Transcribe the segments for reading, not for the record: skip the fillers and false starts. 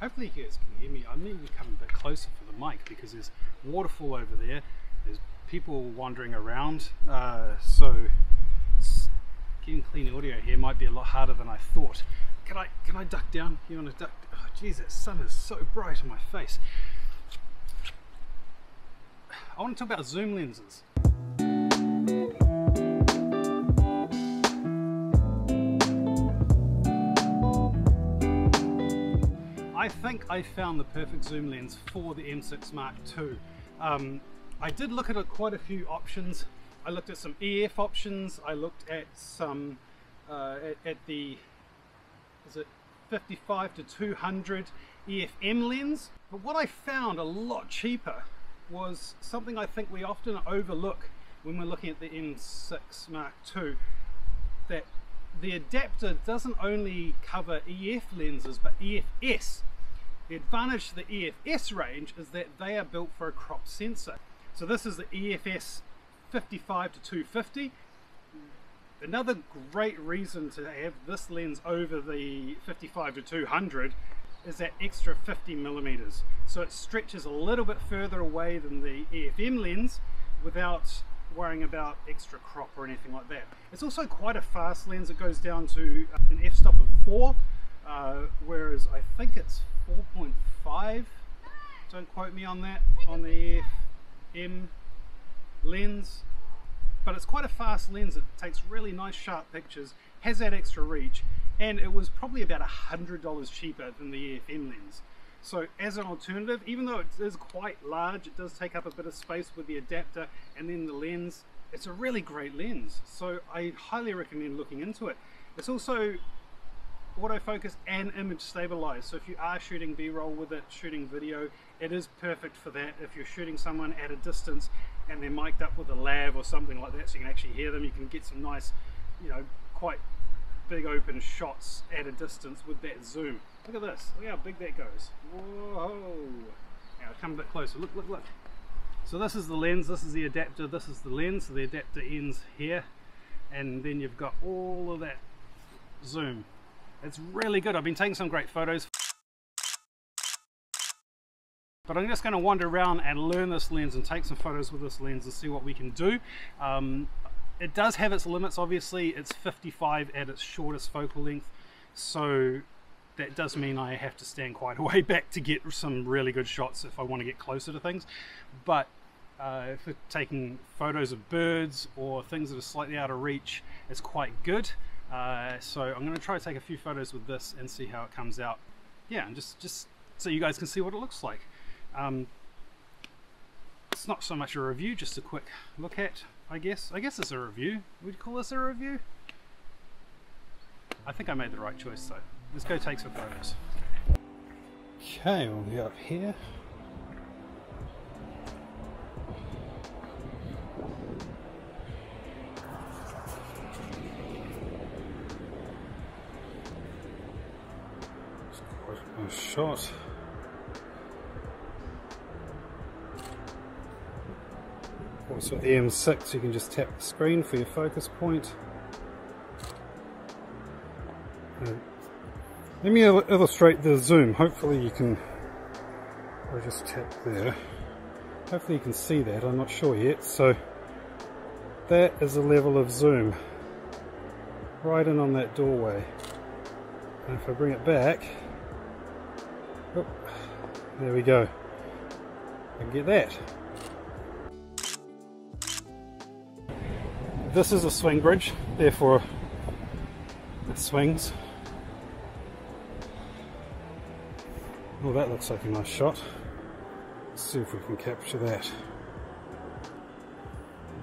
Hopefully you guys can hear me. I need to come a bit closer for the mic because there's waterfall over there. There's people wandering around, so getting clean audio here might be a lot harder than I thought. Can I duck down? You want to duck? Oh geez, that sun is so bright in my face. I want to talk about zoom lenses. I think I found the perfect zoom lens for the M6 Mark II. I did look at quite a few options. I looked at some EF options. I looked at some is it 55-200 EF-M lens. But what I found a lot cheaper was something I think we often overlook when we're looking at the M6 Mark II. That the adapter doesn't only cover EF lenses but EFS. The advantage to the EFS range is that they are built for a crop sensor. So this is the EFS 55-250mm. Another great reason to have this lens over the 55-200mm is that extra 50mm. So it stretches a little bit further away than the EF-M lens without worrying about extra crop or anything like that. It's also quite a fast lens. It goes down to an f-stop of 4, whereas I think it's 4.5. Don't quote me on that, on the EF-M lens. But it's quite a fast lens. It takes really nice sharp pictures, has that extra reach, and it was probably about $100 cheaper than the EF-M lens. So as an alternative, even though it is quite large, it does take up a bit of space with the adapter and then the lens, it's a really great lens. So I highly recommend looking into it. It's also autofocus and image stabilized. So if you are shooting B-roll with it, shooting video, it is perfect for that. If you're shooting someone at a distance and they're mic'd up with a lav or something like that, so you can actually hear them, you can get some nice, you know, quite big open shots at a distance with that zoom. Look at this, look how big that goes. Whoa! Now come a bit closer, look, look, look. So this is the lens, this is the adapter, this is the lens. So the adapter ends here, and then you've got all of that zoom. It's really good. I've been taking some great photos. But I'm just going to wander around and learn this lens and take some photos with this lens and see what we can do. It does have its limits, obviously. It's 55 at its shortest focal length, so that does mean I have to stand quite a way back to get some really good shots if I want to get closer to things. But if we're taking photos of birds or things that are slightly out of reach, it's quite good. So I'm going to try to take a few photos with this and see how it comes out. Yeah, and just so you guys can see what it looks like. It's not so much a review, just a quick look at. I guess it's a review. Would you call this a review? I think I made the right choice though. Let's go take some photos. Okay, we'll be up here. It's quite a nice shot. So with the M6 you can just tap the screen for your focus point. Let me illustrate the zoom. Hopefully you can, I'll just tap there. Hopefully you can see that, I'm not sure yet. So that is a level of zoom. Right in on that doorway. And if I bring it back, oh, there we go. I can get that. This is a swing bridge, therefore it swings. Well, that looks like a nice shot. Let's see if we can capture that.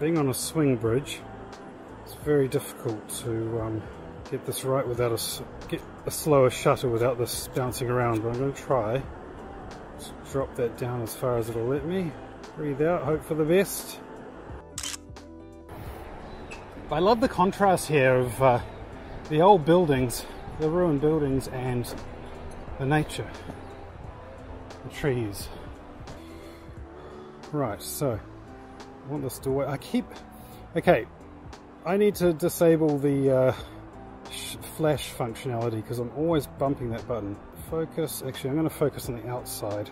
Being on a swing bridge, it's very difficult to get this right without get a slower shutter without this bouncing around, but I'm going to try. Just drop that down as far as it'll let me. Breathe out, hope for the best. I love the contrast here of the old buildings, the ruined buildings, and the nature, the trees. Right, so I want this doorway. Okay, I need to disable the flash functionality because I'm always bumping that button. focus. Actually, I'm going to focus on the outside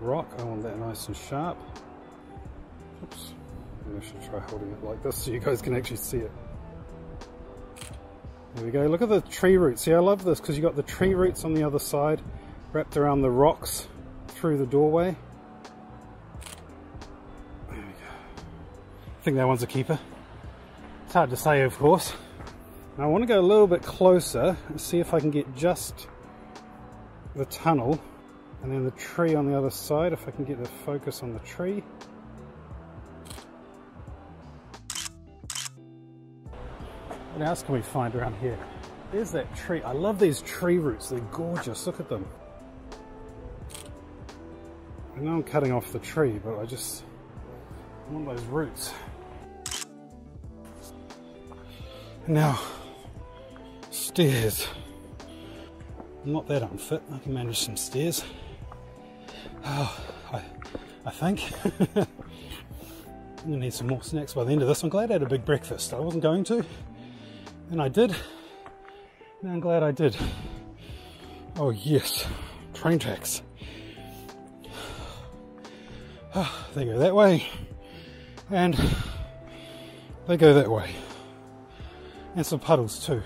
rock. I want that nice and sharp. Oops. Maybe I should try holding it like this so you guys can actually see it. There we go. Look at the tree roots. See, I love this because you got the tree roots on the other side wrapped around the rocks through the doorway. There we go. I think that one's a keeper. It's hard to say, of course. Now I want to go a little bit closer and see if I can get just the tunnel and then the tree on the other side, if I can get the focus on the tree. What else can we find around here? There's that tree. I love these tree roots. They're gorgeous. Look at them. I know I'm cutting off the tree, but I just want those roots. And now, stairs. I'm not that unfit. I can manage some stairs. Oh, I think. I'm gonna need some more snacks by the end of this. I'm glad I had a big breakfast. I wasn't going to. And I did, and I'm glad I did. Oh yes, train tracks. Oh, they go that way, and they go that way. And some puddles too.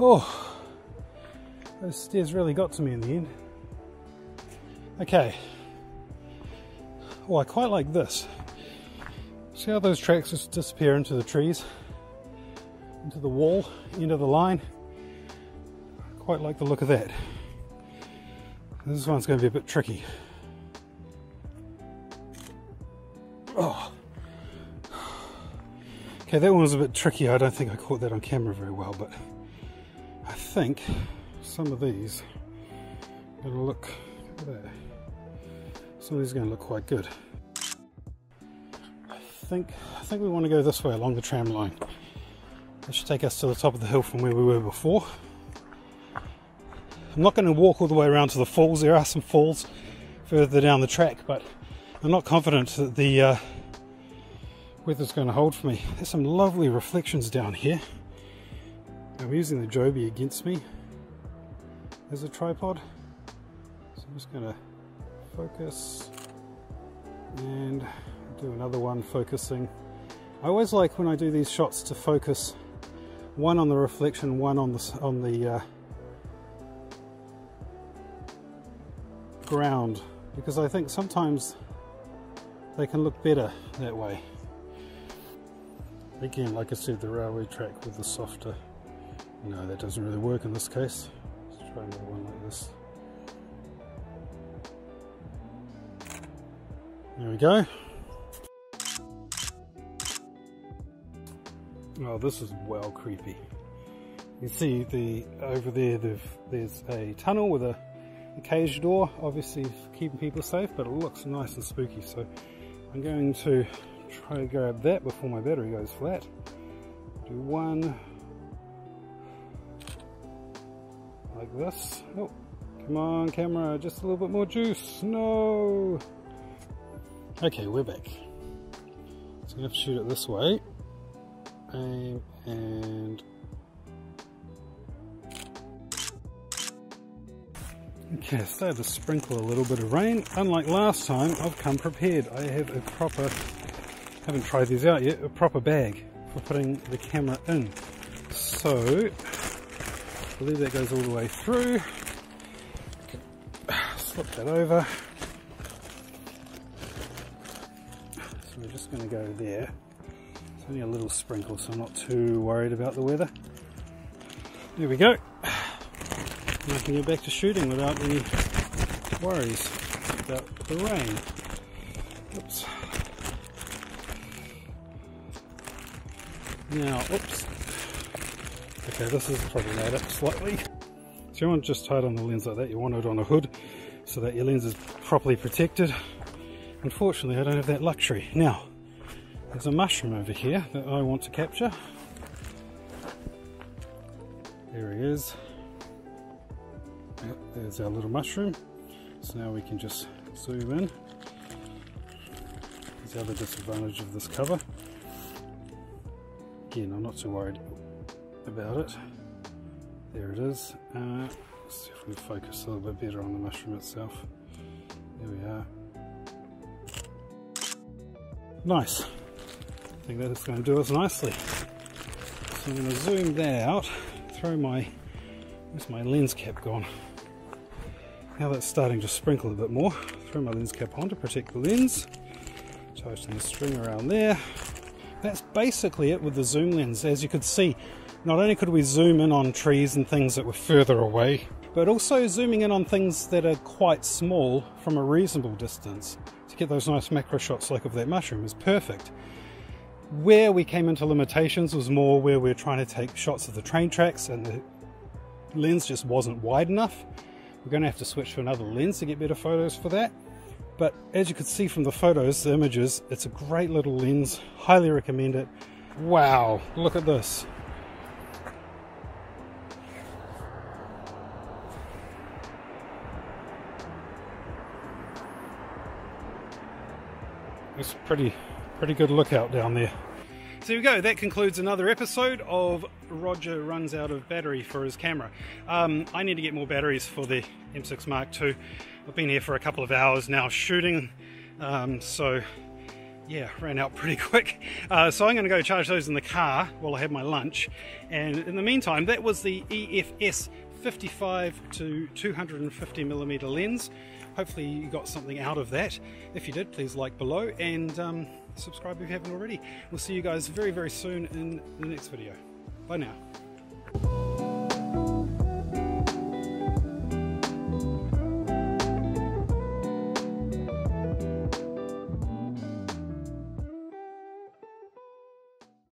Oh, those stairs really got to me in the end. Okay. Oh, I quite like this. See how those tracks just disappear into the trees? Into the wall, end of the line. Quite like the look of that. This one's going to be a bit tricky. Oh. Okay, that one was a bit tricky. I don't think I caught that on camera very well, but I think some of these are going to look, look at that. Some of these are going to look quite good. I think we want to go this way along the tram line. That should take us to the top of the hill from where we were before. I'm not going to walk all the way around to the falls. There are some falls further down the track, but I'm not confident that the weather's going to hold for me. There's some lovely reflections down here. I'm using the Joby against me as a tripod. So I'm just going to focus and do another one focusing. I always like when I do these shots to focus one on the reflection, one on the ground, because I think sometimes they can look better that way. Again, like I said, the railway track with the softer. No, that doesn't really work in this case. Let's try another one like this. There we go. Oh, this is well creepy. You see over there, there's a tunnel with a cage door, obviously keeping people safe, but it looks nice and spooky. So I'm going to try to grab that before my battery goes flat. Do one like this. Oh, come on camera, just a little bit more juice. No. Okay, we're back. So we have to shoot it this way. Aim and... Okay, I started to sprinkle a little bit of rain. Unlike last time, I've come prepared. I have a proper, haven't tried these out yet, a proper bag for putting the camera in. So, I believe that goes all the way through. Slip that over. So we're just going to go there. It's only a little sprinkle, so I'm not too worried about the weather. There we go. And I can get back to shooting without any worries about the rain. Oops. Now, oops. Okay, this is probably made up slightly. So you want to just tie it on the lens like that. You want it on a hood so that your lens is properly protected. Unfortunately, I don't have that luxury. Now, there's a mushroom over here that I want to capture. There he is. Yep, there's our little mushroom. So now we can just zoom in. There's the other disadvantage of this cover. Again, I'm not too worried about it. There it is. Let's see if we can focus a little bit better on the mushroom itself. There we are. Nice. I think that's going to do us nicely. So I'm going to zoom that out. Throw my... Where's my lens cap gone? Now that's starting to sprinkle a bit more. Throw my lens cap on to protect the lens. Tighten the string around there. That's basically it with the zoom lens. As you could see, not only could we zoom in on trees and things that were further away, but also zooming in on things that are quite small from a reasonable distance to get those nice macro shots like of that mushroom is perfect. Where we came into limitations was more where we were trying to take shots of the train tracks and the lens just wasn't wide enough. We're going to have to switch to another lens to get better photos for that. But as you could see from the photos, the images, it's a great little lens. Highly recommend it. Wow, look at this. It's pretty good lookout down there. So there we go, that concludes another episode of Roger Runs Out of Battery for His Camera. I need to get more batteries for the M6 Mark II. I've been here for a couple of hours now shooting, so yeah, ran out pretty quick. So I'm going to go charge those in the car while I have my lunch. And in the meantime, that was the EFS 55-250mm lens. Hopefully you got something out of that. If you did, please like below and subscribe if you haven't already. We'll see you guys very, very soon in the next video. Bye now.